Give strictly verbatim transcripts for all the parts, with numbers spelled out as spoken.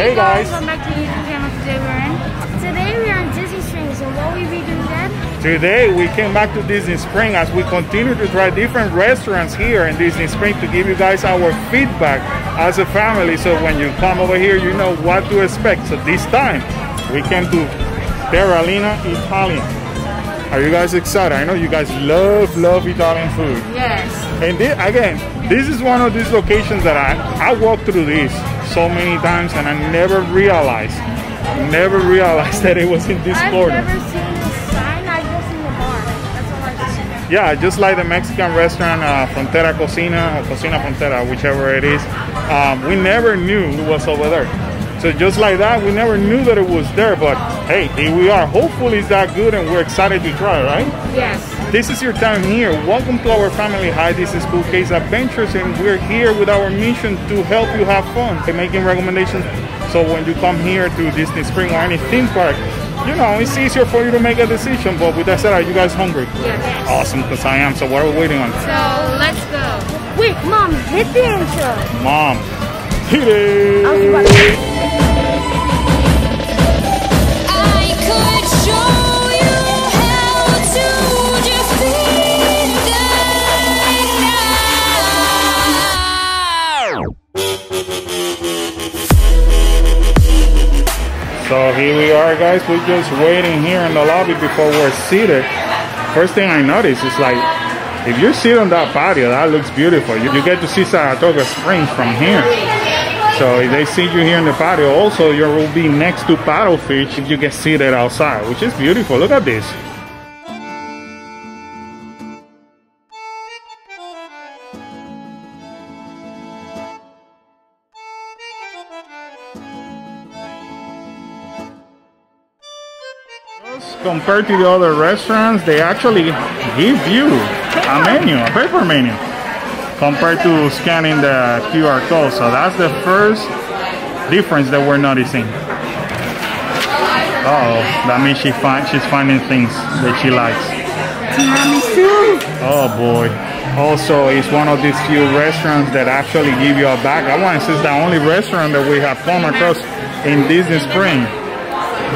Hey guys! Welcome back to the YouTube channel. Today we're in. Today we are in Disney Springs, and what will we be doing then? Today we came back to Disney Springs as we continue to try different restaurants here in Disney Springs to give you guys our feedback as a family. So when you come over here, you know what to expect. So this time we came to Terralina Italian. Are you guys excited? I know you guys love love Italian food. Yes. And this, again, this is one of these locations that I I walked through this so many times, and I never realized, never realized that it was in this I've corner. I've never seen this sign, I've just seen the bar. That's all I've seen. Yeah, just like the Mexican restaurant, uh, Frontera Cocina, or Cocina Frontera, whichever it is. Um, we never knew it was over there. So just like that, we never knew that it was there, but hey, here we are. Hopefully it's that good, and we're excited to try, right? Yes. This is your time here. Welcome to our family. Hi, this is Kool K's Adventures, and we're here with our mission to help you have fun by making recommendations. So when you come here to Disney Springs or any theme park, you know, it's easier for you to make a decision. But with that said, are you guys hungry? Yes. Awesome, because I am. So what are we waiting on? So let's go. Wait, Mom, hit the intro. Mom, hit it. I was about to I could show. So here we are, guys. We're just waiting here in the lobby before we're seated. First thing I noticed is, like, if you sit on that patio, that looks beautiful. You, you get to see Saratoga Springs from here. So if they see you here in the patio, also you will be next to Paddlefish if you get seated outside, which is beautiful. Look at this. Compared to the other restaurants, they actually give you a menu, a paper menu, compared to scanning the Q R code. So that's the first difference that we're noticing. Uh-oh, that means she find, she's finding things that she likes. Oh boy. Also, it's one of these few restaurants that actually give you a bag. I want to say it's the only restaurant that we have come across in Disney Springs.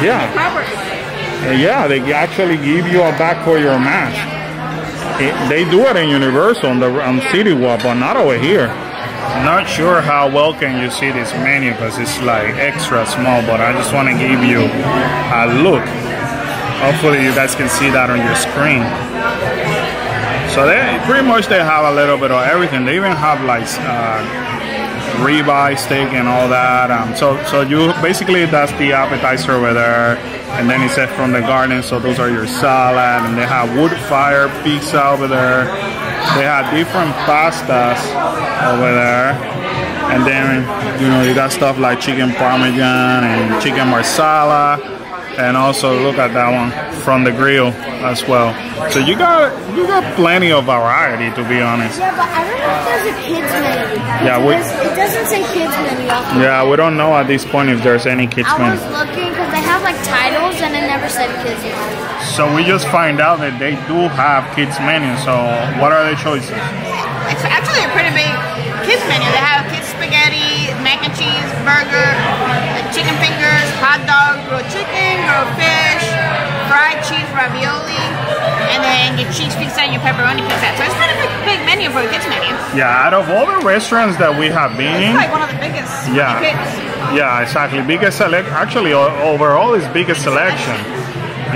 Yeah. Yeah, they actually give you a bag for your mask. It, they do it in Universal, on the on City Works, but not over here. Not sure how well can you see this menu because it's like extra small, but I just want to give you a look. Hopefully you guys can see that on your screen. So they pretty much they have a little bit of everything. They even have like uh, ribeye steak and all that. Um, so so you basically that's the appetizer over there. And then it said from the garden, so those are your salad, and they have wood fire pizza over there. They have different pastas over there. And then, you know, you got stuff like chicken parmesan and chicken marsala. And also look at that one from the grill as well. So you got you got plenty of variety, to be honest. Yeah, but I don't know if there's a kids menu. Yeah, we, it doesn't say kids menu. Yeah, we don't know at this point if there's any kids I menu. I was looking because they have like titles and it never said kids menu. So we just find out that they do have kids menu. So what are the choices? It's actually a pretty big kids menu. They have kids spaghetti, mac and cheese, burger, chicken fingers, hot dog, grilled chicken, grilled fish, fried cheese, ravioli, and then your cheese pizza and your pepperoni pizza. So it's kind of a big menu for the kids menu. Yeah, out of all the restaurants that we have been in, it's like one of the biggest. Yeah, yeah, exactly. Biggest select. Actually, overall, it's biggest selection.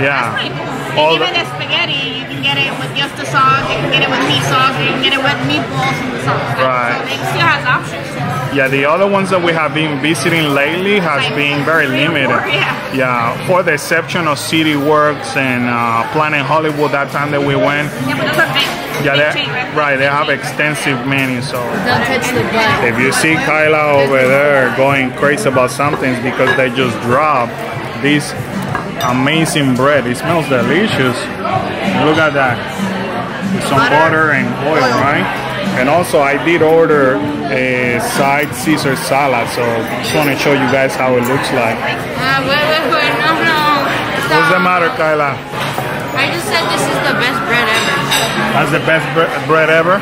Yeah. That's pretty cool. And even the spaghetti, you can get it with just the sauce. You can get it with meat sauce. You can get it with meatballs and the sauce. Right. So they still have options. Yeah, the other ones that we have been visiting lately has like, been very limited. Work, yeah. yeah, for the exception of City Works and uh, Planet Hollywood that time that we went. Yeah, but those are big, yeah, big chain, right? Right, they have extensive menus. So don't touch the butt. If you see Kyla over there going crazy about something, because they just dropped this amazing bread. It smells delicious. Look at that. With some butter, butter and oil, oil, right? And also, I did order a side Caesar salad, so I just want to show you guys how it looks like. Uh, wait, wait, wait, no, no. Stop. What's the matter, Kyla? I just said this is the best bread ever. That's the best bre bread ever?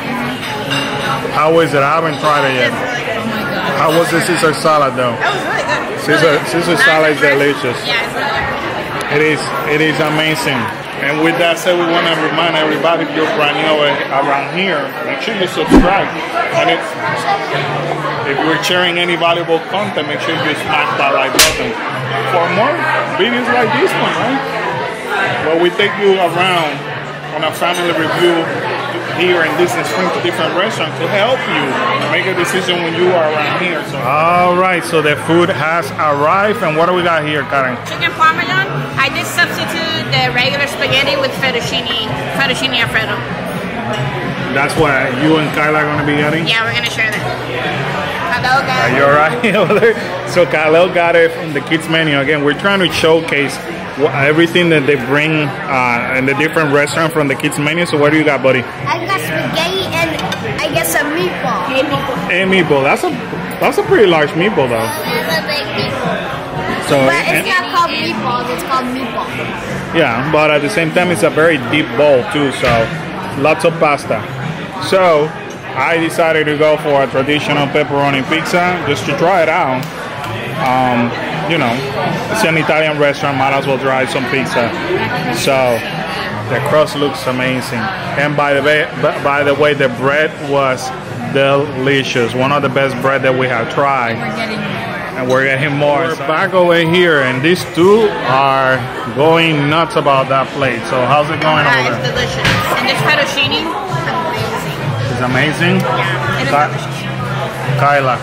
How is it? I haven't tried it yet. Oh my God. How was the Caesar salad, though? That was really good. Caesar, Caesar salad is delicious. Yeah, it's delicious. It is, it is amazing. And with that said, we want to remind everybody, if you're brand new around here, make sure you subscribe. And if, if you're sharing any valuable content, make sure you smash that like button. For more videos like this one, right? Where we take you around on a family review here in Disney Springs to different restaurants to help you make a decision when you are around here. So. All right, so the food has arrived. And what do we got here, Karen? Chicken parmesan. I did substitute the regular spaghetti with fettuccine, fettuccine Alfredo. That's what you and Kyla are going to be getting? Yeah, we're going to share that. Hello, guys. Are you all right over there? So Kyla got it from the kids menu. Again, we're trying to showcase everything that they bring uh, in the different restaurant from the kids menu. So what do you got, buddy? I got spaghetti and I guess a meatball. A meatball. That's a, that's a pretty large meatball, though. It's a big meatball. So, but it's not called meatballs, it's called meatball. Yeah, but at the same time, it's a very deep bowl too, so lots of pasta. So, I decided to go for a traditional pepperoni pizza just to try it out. Um, you know, it's an Italian restaurant, might as well try some pizza. So, the crust looks amazing. And by the way, by the way, the bread was delicious. One of the best bread that we have tried. And we're getting more. We're back over here, and these two are going nuts about that plate. So how's it going uh, over it's there? It's delicious. And this fettuccine, amazing. It's amazing? Yeah, it Ka is delicious. Kyla,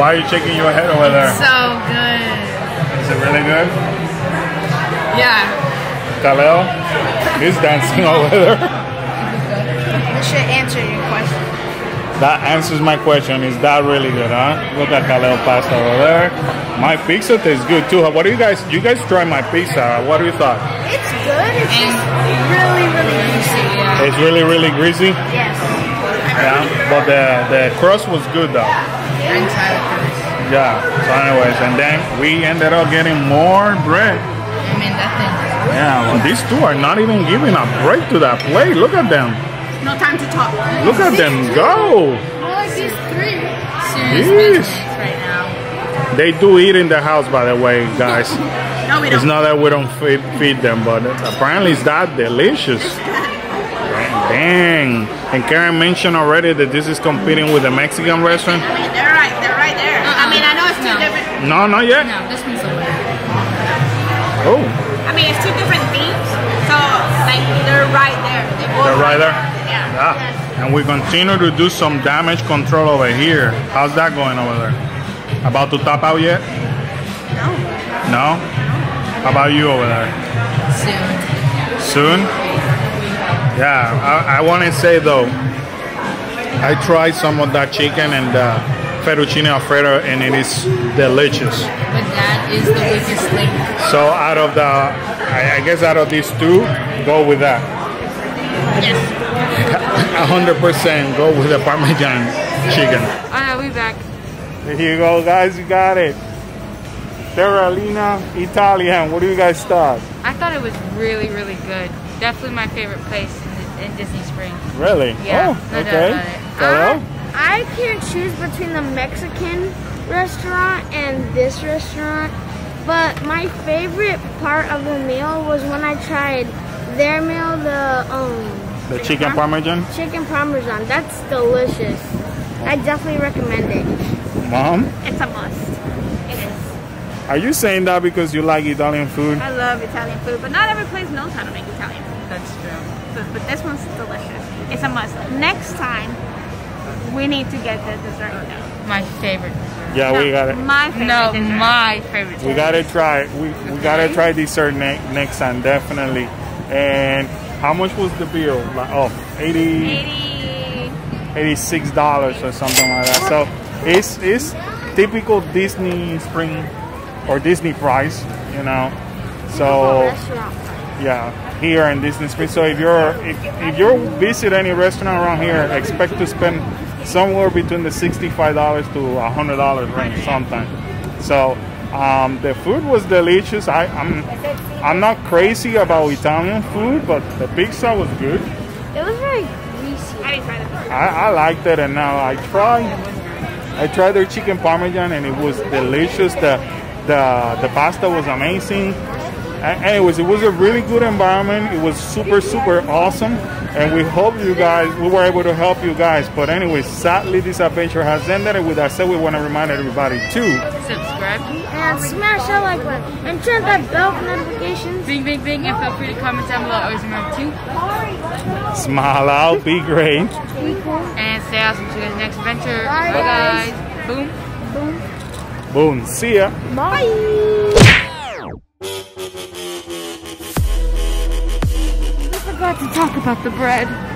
why are you shaking your head over there? It's so good. Is it really good? Yeah. Kaleo, he's dancing over there. This should answer your question. That answers my question. Is that really good, huh? Look at Kaleo pasta over there. My pizza tastes good too. What do you guys, you guys try my pizza? What do you thought? It's good. It's just really, really greasy. Yeah. It's really, really greasy? Yes. Yeah, but the, the crust was good though. Yeah. Yeah, so anyways, and then we ended up getting more bread. I mean, that's it. Yeah, well, these two are not even giving a break to that plate. Look at them. No time to talk. Look at them go. More like these three. Serious right now. They do eat in the house, by the way, guys. No, we don't. It's not that we don't feed, feed them, but apparently it's that delicious. Dang. And Karen mentioned already that this is competing with the Mexican restaurant. I mean, they're right. They're right there. Uh-uh. I mean, I know it's two no. different. No, not yet. No, this one's over there. Oh. I mean, it's two different themes, so like they're right there. They both they're right there. there. Yeah. Yeah. And we continue to do some damage control over here. How's that going over there? About to top out yet? No. No? How about you over there? Soon. Soon? Yeah. I, I want to say though, I tried some of that chicken and uh, fettuccine Alfredo, and it is delicious. But that is the weakest thing. So out of the, I, I guess out of these two, go with that. Yes. one hundred percent go with the Parmesan chicken. Alright, we back. There you go, guys. You got it. Terralina Italian. What do you guys thought? I thought it was really, really good. Definitely my favorite place in, in Disney Springs. Really? Yeah. Oh, no okay. Doubt about it. I, I can't choose between the Mexican restaurant and this restaurant, but my favorite part of the meal was when I tried their meal, the um. The chicken parmesan? Chicken parmesan. That's delicious. I definitely recommend it. Mom? It's a must. It is. Are you saying that because you like Italian food? I love Italian food, but not every place knows how to make Italian food. That's true. But, but this one's delicious. It's a must. Next time, we need to get the dessert now. My favorite dessert. Yeah, no, we got it. My favorite No, dessert. my favorite dessert. We got to try. We, we okay. got to try dessert ne next time, definitely. And... how much was the bill? Like, oh, eighty-six dollars or something like that. So it's, it's typical Disney Spring or Disney price, you know. So yeah, here in Disney Spring. So if you're if, if you visit any restaurant around here, expect to spend somewhere between the sixty-five to a hundred dollars range sometime. So um, the food was delicious. I I'm. I'm not crazy about Italian food, but the pizza was good. It was very greasy. I didn't try the I, I liked it, and now I tried I tried their chicken parmesan and it was delicious. The the the pasta was amazing. And anyways, it was a really good environment. It was super super awesome, and we hope you guys, we were able to help you guys. But anyways, sadly this adventure has ended. And with that said, we want to remind everybody to subscribe and smash that like button and turn that bell for notifications. Bing bing bing, and feel free to comment down below. Always remember to smile out, be great, be cool, and stay awesome. See you guys next adventure. Bye, bye guys. Boom boom boom. See ya. Bye. I forgot to talk about the bread.